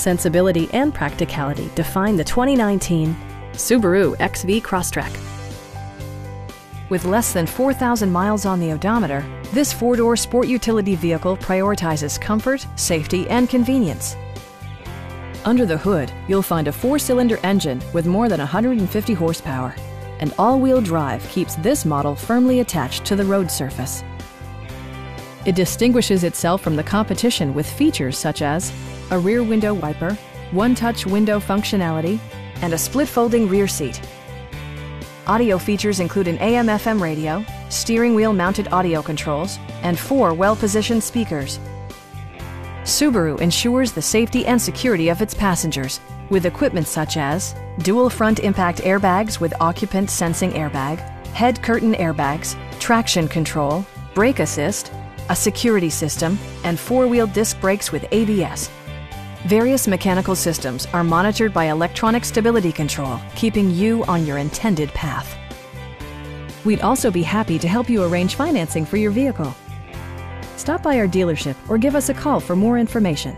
sensibility and practicality define the 2019 Subaru XV Crosstrek. With less than 4,000 miles on the odometer, this four-door sport utility vehicle prioritizes comfort, safety, and convenience. Under the hood, you'll find a four-cylinder engine with more than 150 horsepower, and all-wheel drive keeps this model firmly attached to the road surface. It distinguishes itself from the competition with features such as a rear window wiper, one-touch window functionality, and a split-folding rear seat. Audio features include an AM/FM radio, steering wheel-mounted audio controls, and four well-positioned speakers. Subaru ensures the safety and security of its passengers with equipment such as dual front impact airbags with occupant sensing airbag, head curtain airbags, traction control, brake assist, a security system, and four-wheel disc brakes with ABS. Various mechanical systems are monitored by electronic stability control, keeping you on your intended path. We'd also be happy to help you arrange financing for your vehicle. Stop by our dealership or give us a call for more information.